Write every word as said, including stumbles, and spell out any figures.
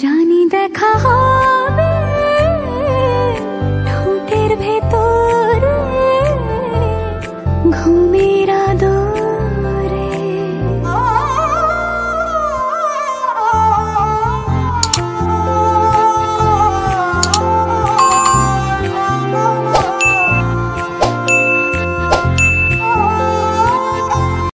जानी देखा होबे ठोंटेर भेतोरे घुमेरा दो।